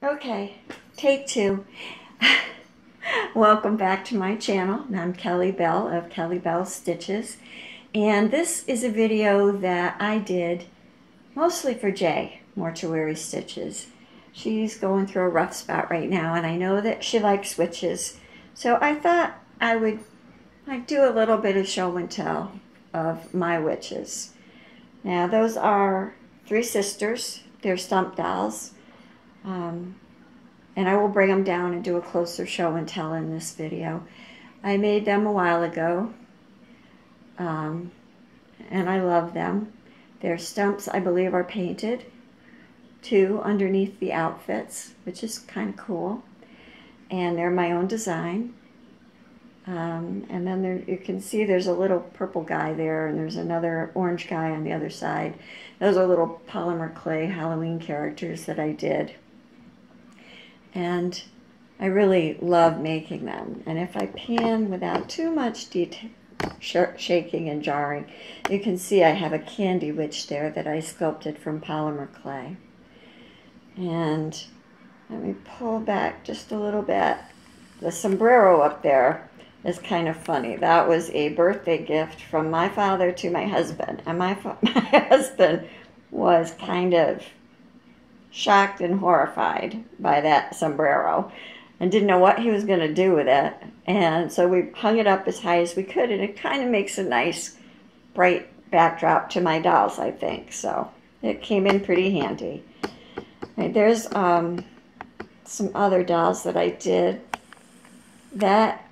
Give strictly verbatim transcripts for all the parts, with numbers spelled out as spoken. Okay, take two. Welcome back to my channel. I'm Kelly Bell of Kelly Bell Stitches, and this is a video that I did mostly for Jay Mortuary Stitches. She's going through a rough spot right now, and I know that she likes switches, so I thought I would like do a little bit of show and tell of my witches. Now those are three sisters. They're stump dolls. Um, and I will bring them down and do a closer show and tell in this video. I made them a while ago, um, and I love them. Their stumps, I believe, are painted too underneath the outfits, which is kind of cool. And they're my own design. Um, and then there, you can see there's a little purple guy there, and there's another orange guy on the other side. Those are little polymer clay Halloween characters that I did. And I really love making them. And if I pan without too much detail, sh shaking and jarring, you can see I have a candy witch there that I sculpted from polymer clay. And let me pull back just a little bit. The sombrero up there is kind of funny. That was a birthday gift from my father to my husband. And my, my husband was kind of shocked and horrified by that sombrero and didn't know what he was going to do with it. And so we hung it up as high as we could, and it kind of makes a nice bright backdrop to my dolls, I think. So it came in pretty handy. Right, there's um, some other dolls that I did. That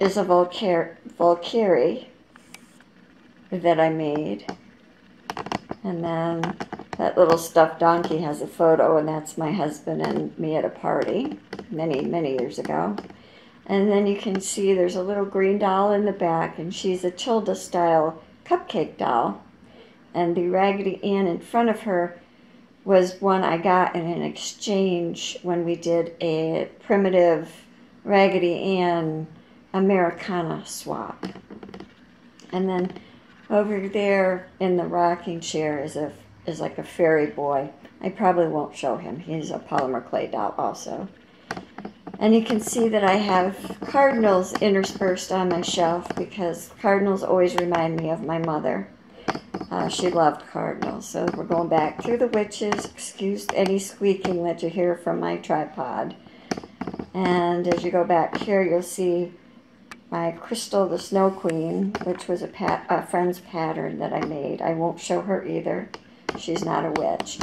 is a Volcare Volkiri that I made. And then that little stuffed donkey has a photo, and that's my husband and me at a party many, many years ago. And then you can see there's a little green doll in the back, and she's a Tilda style cupcake doll. And the Raggedy Ann in front of her was one I got in an exchange when we did a primitive Raggedy Ann Americana swap. And then over there in the rocking chair is a is like a fairy boy. I probably won't show him. He's a polymer clay doll also. And you can see that I have cardinals interspersed on my shelf because cardinals always remind me of my mother. Uh, she loved cardinals. So we're going back through the witches. Excuse any squeaking that you hear from my tripod. And as you go back here, you'll see my Crystal the Snow Queen, which was a, pat a friend's pattern that I made. I won't show her either. She's not a witch.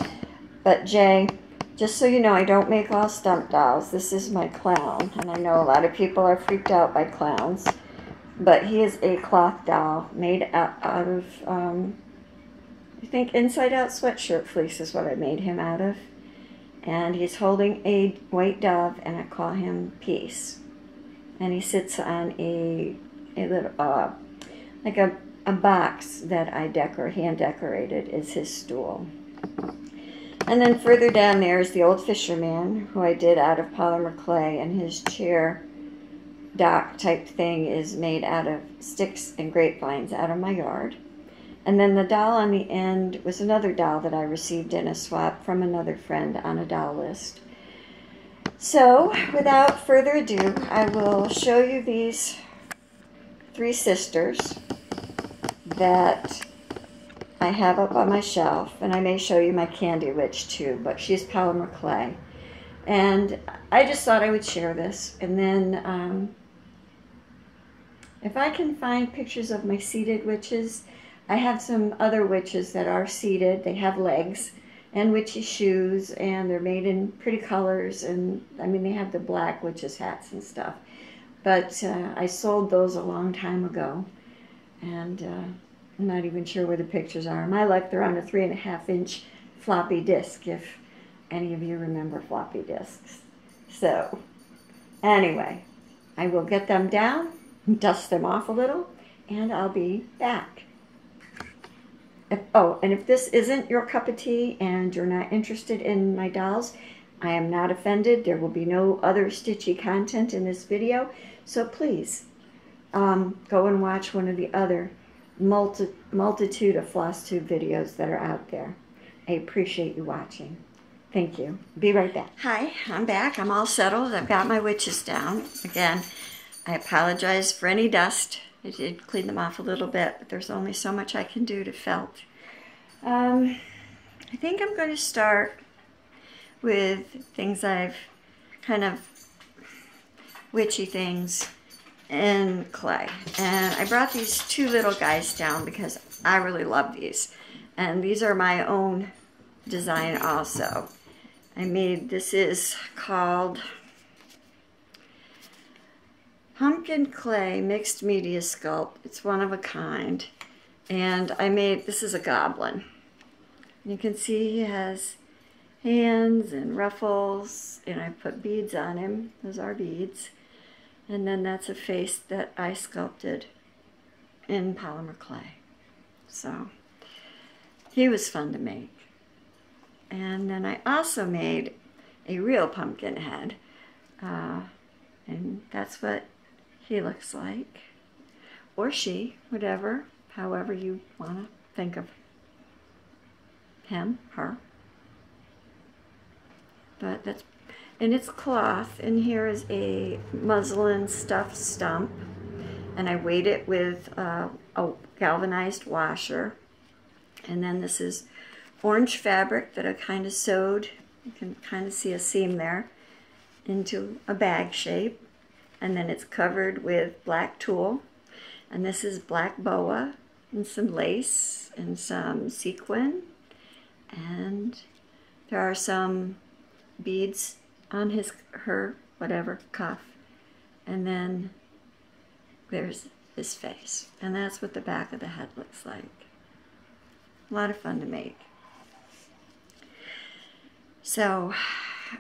But Jay, just so you know, I don't make all stump dolls. This is my clown. And I know a lot of people are freaked out by clowns. But he is a cloth doll made out, out of, um, I think, Inside Out Sweatshirt Fleece is what I made him out of. And he's holding a white dove, and I call him Peace. And he sits on a, a little, uh, like a, a box that I decor, hand decorated is his stool. And then further down there is the old fisherman, who I did out of polymer clay, and his chair dock type thing is made out of sticks and grapevines out of my yard. And then the doll on the end was another doll that I received in a swap from another friend on a doll list. So without further ado, I will show you these three sisters that I have up on my shelf, and I may show you my candy witch too, but she's polymer clay. And I just thought I would share this. And then um, if I can find pictures of my seated witches, I have some other witches that are seated. They have legs and witchy shoes, and they're made in pretty colors. And I mean, they have the black witches hats and stuff. But uh, I sold those a long time ago, and uh, I'm not even sure where the pictures are. In my life, they're on a three and a half inch floppy disk, if any of you remember floppy disks. So anyway, I will get them down, dust them off a little, and I'll be back. If, oh, and if this isn't your cup of tea and you're not interested in my dolls, I am not offended. There will be no other stitchy content in this video, so please um, go and watch one of the other multi multitude of FlossTube videos that are out there. I appreciate you watching. Thank you. Be right back. Hi, I'm back. I'm all settled. I've got my witches down. Again, I apologize for any dust. I did clean them off a little bit, but there's only so much I can do to felt. Um, I think I'm going to start with things I've kind of witchy things in clay. And I brought these two little guys down because I really love these. And these are my own design also. I made, this is called Pumpkin Clay Mixed Media Sculpt. It's one of a kind. And I made, this is a goblin. You can see he has hands and ruffles, and I put beads on him. Those are beads. And then that's a face that I sculpted in polymer clay. So he was fun to make. And then I also made a real pumpkin head. Uh, and that's what he looks like. Or she, whatever, however you want to think of him, her. But that's, and it's cloth, and here is a muslin stuffed stump, and I weighed it with uh, a galvanized washer. And then this is orange fabric that I kind of sewed, you can kind of see a seam there, into a bag shape. And then it's covered with black tulle, and this is black boa and some lace and some sequin, and there are some beads on his, her, whatever, cuff. And then there's his face. And that's what the back of the head looks like. A lot of fun to make. So,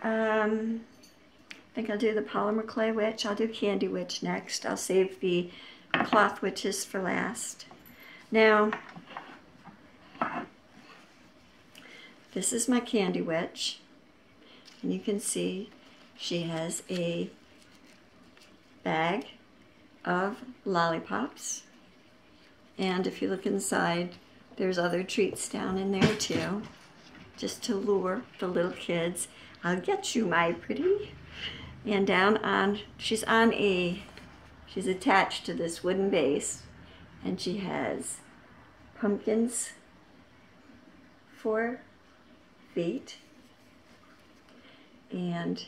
um, I think I'll do the polymer clay witch. I'll do candy witch next. I'll save the cloth witches for last. Now, this is my candy witch. And you can see she has a bag of lollipops, and if you look inside, there's other treats down in there too, just to lure the little kids. I'll get you, my pretty. And down on, she's on a, she's attached to this wooden base, and she has pumpkins, four feet, and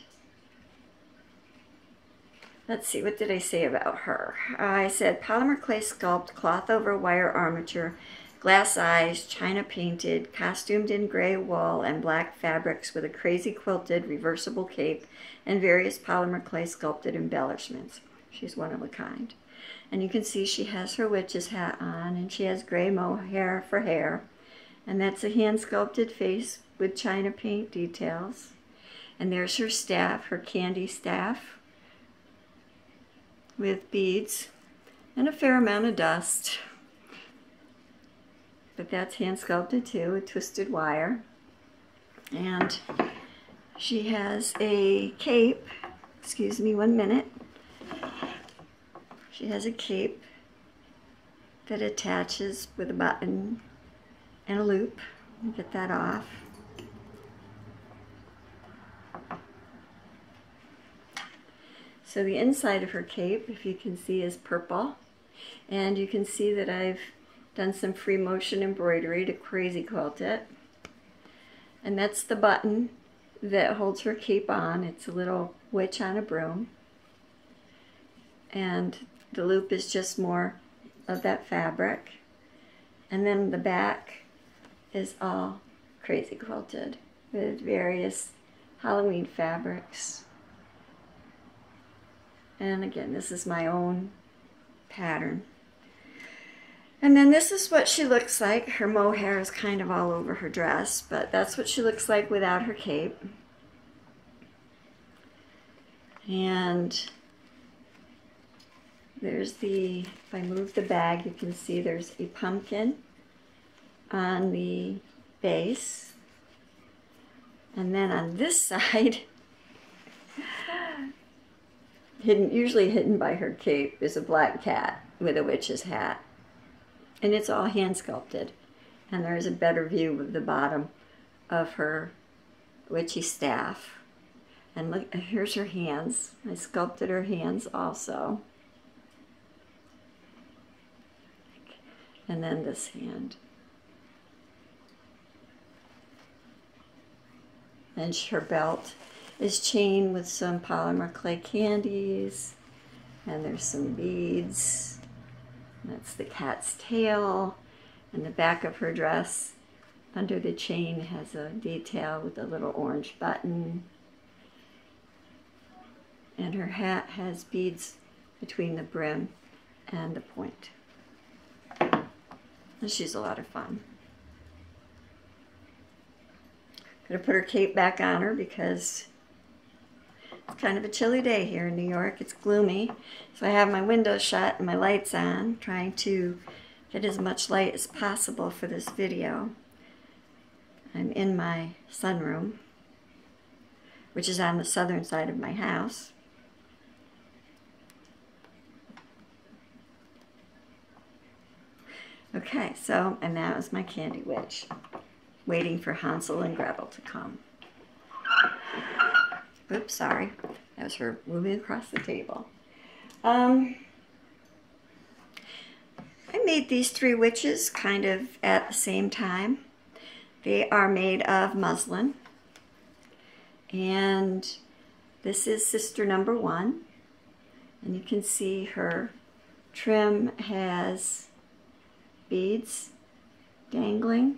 let's see, what did I say about her? I said polymer clay sculpt, cloth over wire armature, glass eyes, china painted, costumed in gray wool and black fabrics with a crazy quilted reversible cape and various polymer clay sculpted embellishments. She's one of a kind. And you can see she has her witch's hat on, and she has gray mohair for hair, and that's a hand sculpted face with china paint details. And there's her staff, her candy staff, with beads and a fair amount of dust. But that's hand sculpted too, with twisted wire. And she has a cape. Excuse me one minute. She has a cape that attaches with a button and a loop. Let me get that off. So the inside of her cape, if you can see, is purple. And you can see that I've done some free motion embroidery to crazy quilt it. And that's the button that holds her cape on. It's a little witch on a broom. And the loop is just more of that fabric. And then the back is all crazy quilted with various Halloween fabrics. And again, this is my own pattern. And then this is what she looks like. Her mohair is kind of all over her dress, but that's what she looks like without her cape. And there's the, if I move the bag, you can see there's a pumpkin on the base. And then on this side, hidden, usually hidden by her cape, is a black cat with a witch's hat. And it's all hand sculpted. And there's a better view of the bottom of her witchy staff. And look, here's her hands. I sculpted her hands also. And then this hand. And her belt is chained with some polymer clay candies. And there's some beads. That's the cat's tail. And the back of her dress under the chain has a detail with a little orange button. And her hat has beads between the brim and the point. And she's a lot of fun. I'm gonna put her cape back on her because it's kind of a chilly day here in New York. It's gloomy. So I have my windows shut and my lights on, trying to get as much light as possible for this video. I'm in my sunroom, which is on the southern side of my house. Okay, so, and that was my candy witch, waiting for Hansel and Gretel to come. Oops, sorry. That was her moving across the table. Um, I made these three witches kind of at the same time. They are made of muslin. And this is sister number one. And you can see her trim has beads dangling,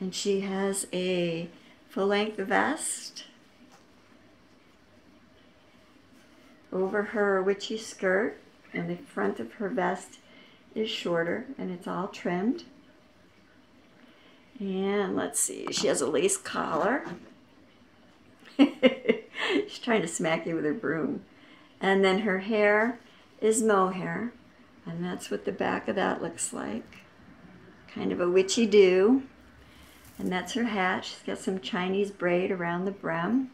and she has a full-length vest over her witchy skirt, and the front of her vest is shorter and it's all trimmed. And let's see, she has a lace collar. She's trying to smack you with her broom. And then her hair is mohair. And that's what the back of that looks like. Kind of a witchy do. And that's her hat. She's got some Chinese braid around the brim.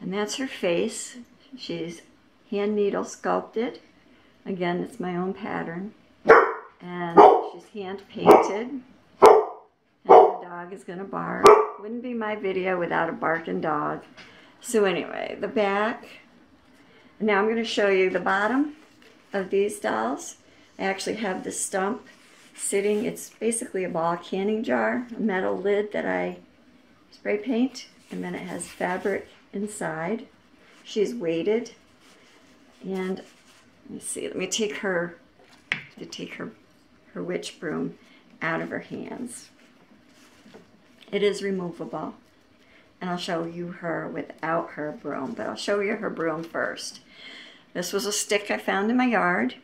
And that's her face. She's hand needle sculpted. Again, it's my own pattern. And she's hand painted. And the dog is gonna bark. Wouldn't be my video without a barking dog. So anyway, the back. Now I'm gonna show you the bottom of these dolls. I actually have this stump sitting. It's basically a ball canning jar, a metal lid that I spray paint, and then it has fabric inside. She's weighted. And let me see, let me take her to take her her witch broom out of her hands. It is removable, and I'll show you her without her broom, but I'll show you her broom first. This was a stick I found in my yard,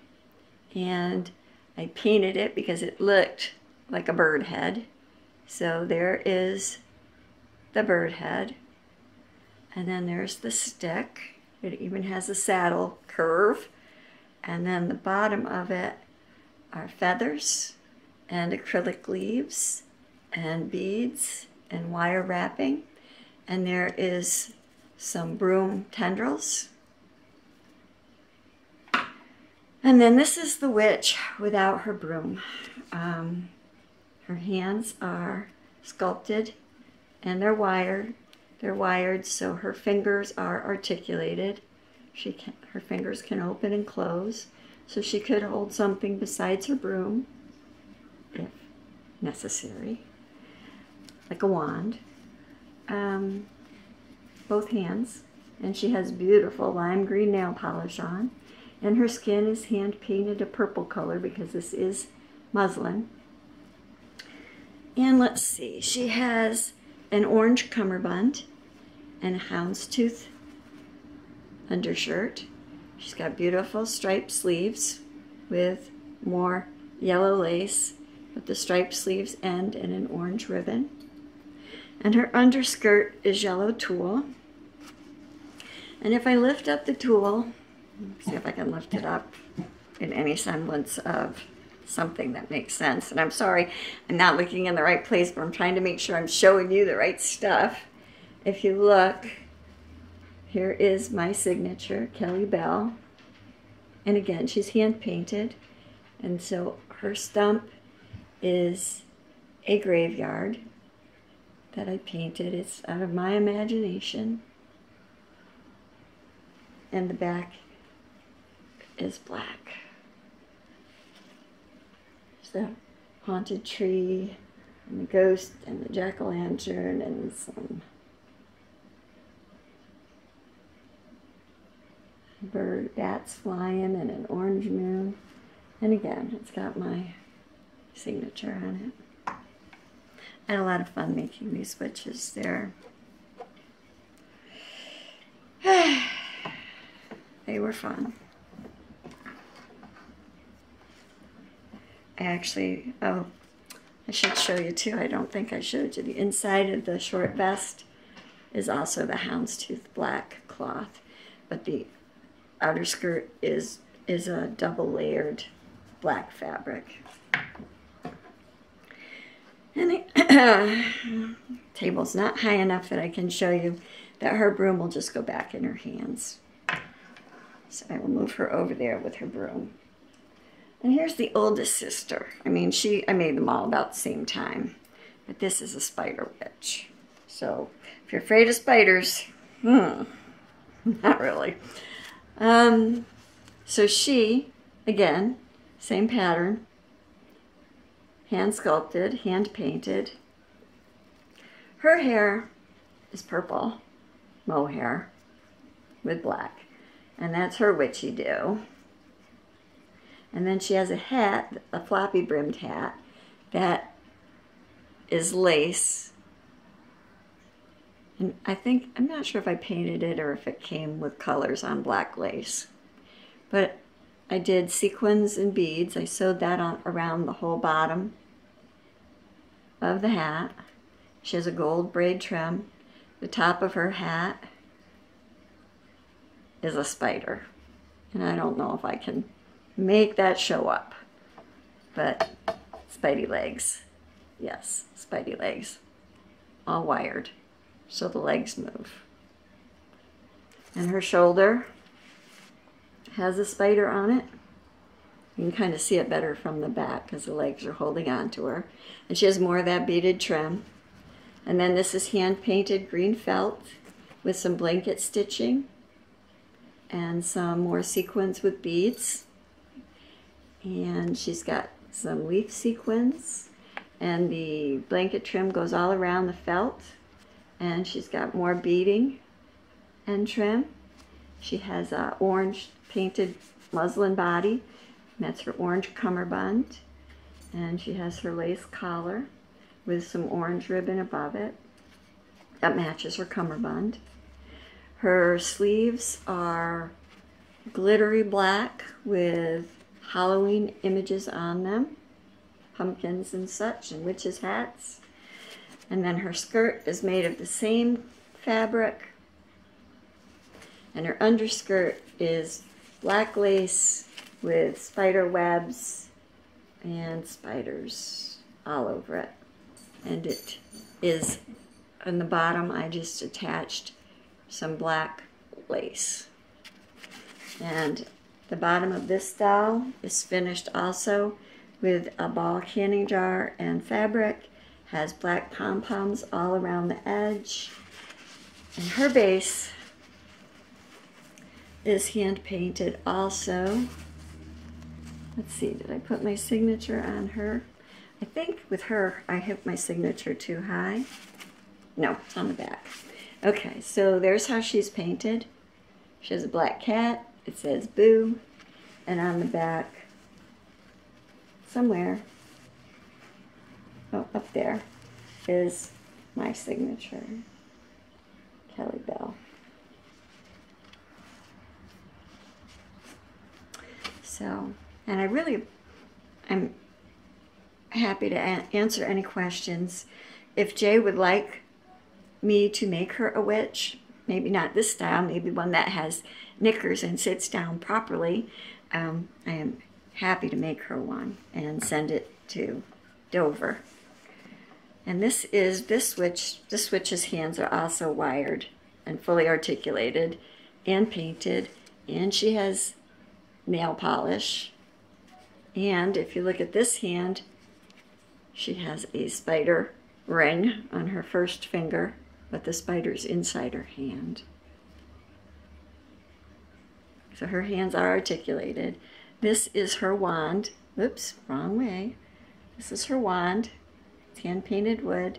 and I painted it because it looked like a bird head. So there is the bird head, and then there's the stick. It even has a saddle curve, and then the bottom of it are feathers and acrylic leaves and beads and wire wrapping, and there is some broom tendrils. And then this is the witch without her broom. Um, her hands are sculpted and they're wired. They're wired so her fingers are articulated. She can, her fingers can open and close, so she could hold something besides her broom if necessary, like a wand. Um, both hands, and she has beautiful lime green nail polish on. And her skin is hand painted a purple color because this is muslin. And let's see, she has an orange cummerbund and a houndstooth undershirt. She's got beautiful striped sleeves with more yellow lace, but the striped sleeves end in an orange ribbon. And her underskirt is yellow tulle. And if I lift up the tulle, see if I can lift it up in any semblance of something that makes sense. And I'm sorry, I'm not looking in the right place, but I'm trying to make sure I'm showing you the right stuff. If you look, here is my signature, Kelly Bell. And again, she's hand painted. And so her stump is a graveyard. that I painted. It's out of my imagination. And the back is black. There's the haunted tree, and the ghost, and the jack-o'-lantern, and some bird, bats flying, and an orange moon. And again, it's got my signature on it. I had a lot of fun making these switches there. They were fun. I actually, oh, I should show you too. I don't think I showed you. The inside of the short vest is also the houndstooth black cloth, but the outer skirt is is a double layered black fabric. And the uh, table's not high enough that I can show you that her broom will just go back in her hands. So I will move her over there with her broom. And here's the oldest sister. I mean, she, I made them all about the same time. But this is a spider witch. So if you're afraid of spiders, hmm, not really. Um, so she, again, same pattern, hand sculpted, hand painted. Her hair is purple, mohair with black, and that's her witchy do. And then she has a hat, a floppy brimmed hat, that is lace. And I think, I'm not sure if I painted it or if it came with colors on black lace. But I did sequins and beads. I sewed that on around the whole bottom of the hat. She has a gold braid trim. The top of her hat is a spider. And I don't know if I can make that show up. But spidey legs. Yes, spidey legs. All wired. So the legs move. And her shoulder has a spider on it. You can kind of see it better from the back because the legs are holding on to her. And she has more of that beaded trim. And then this is hand-painted green felt with some blanket stitching and some more sequins with beads. And she's got some leaf sequins. And the blanket trim goes all around the felt. And she's got more beading and trim. She has an orange painted muslin body. That's her orange cummerbund. And she has her lace collar with some orange ribbon above it. That matches her cummerbund. Her sleeves are glittery black with Halloween images on them. Pumpkins and such, and witches' hats. And then her skirt is made of the same fabric. And her underskirt is black lace with spider webs and spiders all over it. And it is, on the bottom, I just attached some black lace. And the bottom of this doll is finished also with a ball canning jar and fabric. Has black pom-poms all around the edge. And her base is hand-painted also. Let's see, did I put my signature on her? I think with her, I hit my signature too high. No, it's on the back. Okay, so there's how she's painted. She has a black cat. It says boo. And on the back, somewhere, oh, up there is my signature, Kelly Bell. So, and I really, I'm happy to answer any questions. If Jay would like me to make her a witch, maybe not this style, maybe one that has knickers and sits down properly, um, I am happy to make her one and send it to Dover. And this is, this witch, this witch's hands are also wired and fully articulated and painted. And she has nail polish. And if you look at this hand, she has a spider ring on her first finger, but the spider's inside her hand. So her hands are articulated. This is her wand. Oops, wrong way. This is her wand. It's hand-painted wood.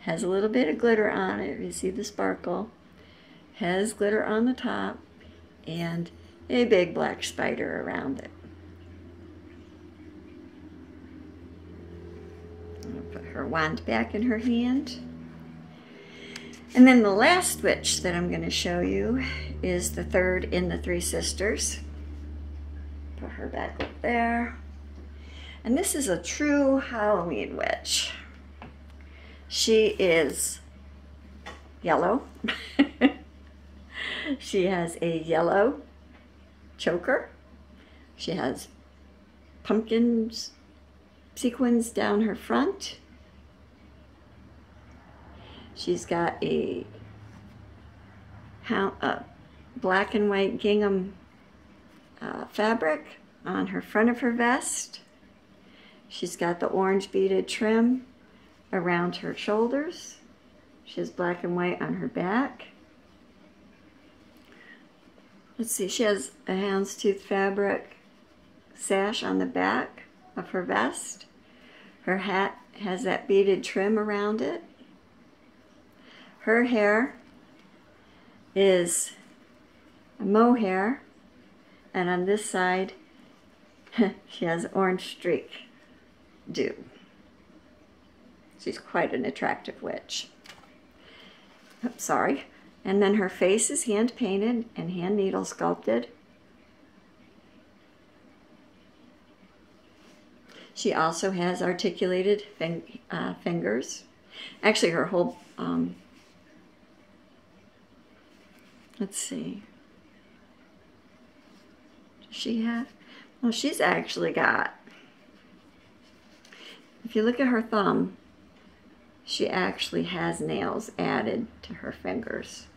Has a little bit of glitter on it. You see the sparkle. Has glitter on the top and a big black spider around it. I'm going to put her wand back in her hand. And then the last stitch that I'm going to show you is the third in the Three Sisters. Put her back up there. And this is a true Halloween witch. She is yellow. She has a yellow choker. She has pumpkins, sequins down her front. She's got a, a black and white gingham uh, fabric on her front of her vest. She's got the orange beaded trim around her shoulders. She has black and white on her back. Let's see, she has a houndstooth fabric sash on the back of her vest. Her hat has that beaded trim around it. Her hair is mohair, and on this side she has orange streak dew. She's quite an attractive witch. Oh, sorry. And then her face is hand-painted and hand-needle sculpted. She also has articulated fin uh, fingers. Actually, her whole, um, let's see, does she have, well, she's actually got, if you look at her thumb, she actually has nails added to her fingers,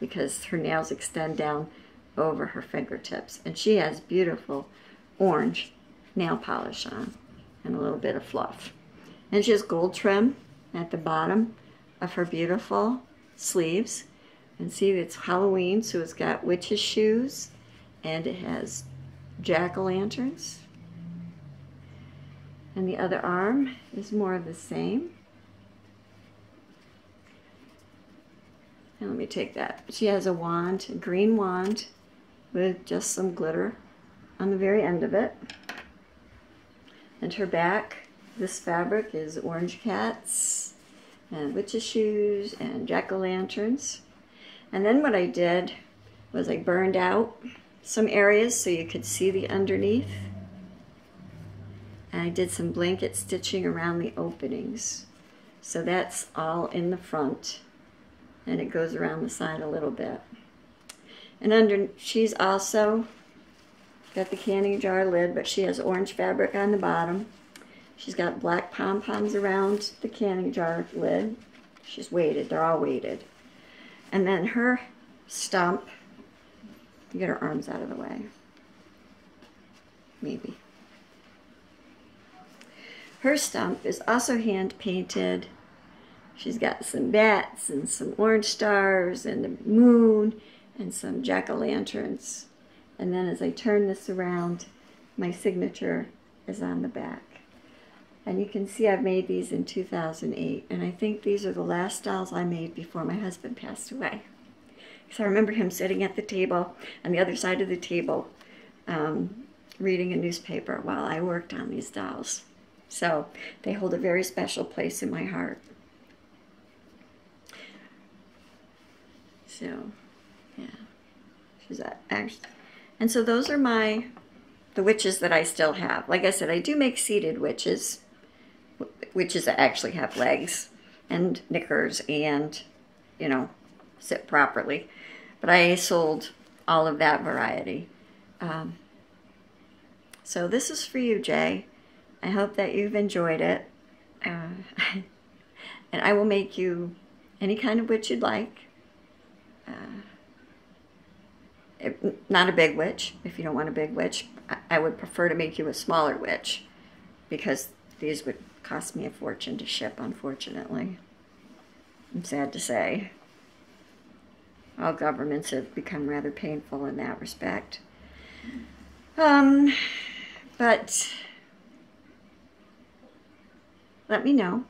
because her nails extend down over her fingertips, and she has beautiful orange nail polish on and a little bit of fluff, and she has gold trim at the bottom of her beautiful sleeves. And see, it's Halloween, so it's got witches' shoes and it has jack-o'-lanterns, and the other arm is more of the same. And let me take that. She has a wand, a green wand, with just some glitter on the very end of it. And her back, this fabric is orange cats, and witches' shoes, and jack-o'-lanterns. And then what I did was I burned out some areas so you could see the underneath. And I did some blanket stitching around the openings. So that's all in the front. And it goes around the side a little bit. And under, she's also got the canning jar lid, but she has orange fabric on the bottom. She's got black pom-poms around the canning jar lid. She's weighted, they're all weighted. And then her stump, get her arms out of the way, maybe. Her stump is also hand-painted. She's got some bats and some orange stars and a moon and some jack-o'-lanterns. And then as I turn this around, my signature is on the back. And you can see I've made these in two thousand eight. And I think these are the last dolls I made before my husband passed away. Because I remember him sitting at the table, on the other side of the table, um, reading a newspaper while I worked on these dolls. So they hold a very special place in my heart. So, yeah, she's actually, and so those are my, the witches that I still have. Like I said, I do make seated witches, witches that actually have legs and knickers and, you know, sit properly. But I sold all of that variety. Um, so this is for you, Jay. I hope that you've enjoyed it. Uh, and I will make you any kind of witch you'd like. Uh, not a big witch. If you don't want a big witch, I, I would prefer to make you a smaller witch, because these would cost me a fortune to ship, unfortunately. I'm sad to say. All governments have become rather painful in that respect. Um, but let me know,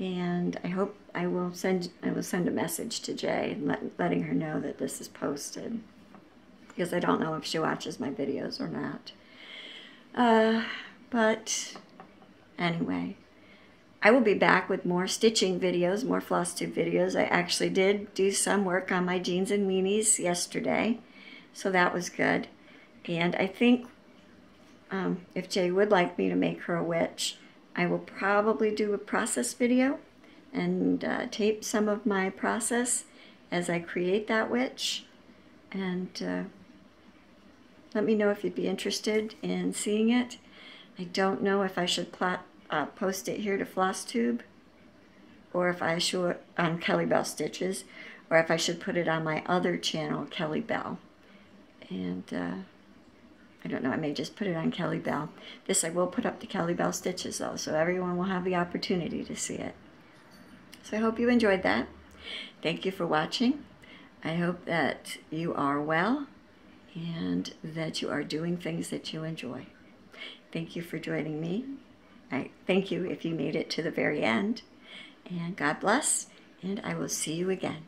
and I hope I will send I will send a message to Jay and let, letting her know that this is posted, because I don't know if she watches my videos or not. Uh, but anyway, I will be back with more stitching videos, more FlossTube videos. I actually did do some work on my jeans and weenies yesterday, so that was good. And I think um, if Jay would like me to make her a witch, I will probably do a process video and uh, tape some of my process as I create that witch. And uh, let me know if you'd be interested in seeing it. I don't know if I should plot, uh, post it here to FlossTube, or if I should on Kelly Bell Stitches, or if I should put it on my other channel, Kelly Bell. And uh, I don't know, I may just put it on Kelly Bell. This I will put up to Kelly Bell Stitches though, so everyone will have the opportunity to see it. So I hope you enjoyed that. Thank you for watching. I hope that you are well and that you are doing things that you enjoy. Thank you for joining me. I thank you if you made it to the very end. And God bless, and I will see you again.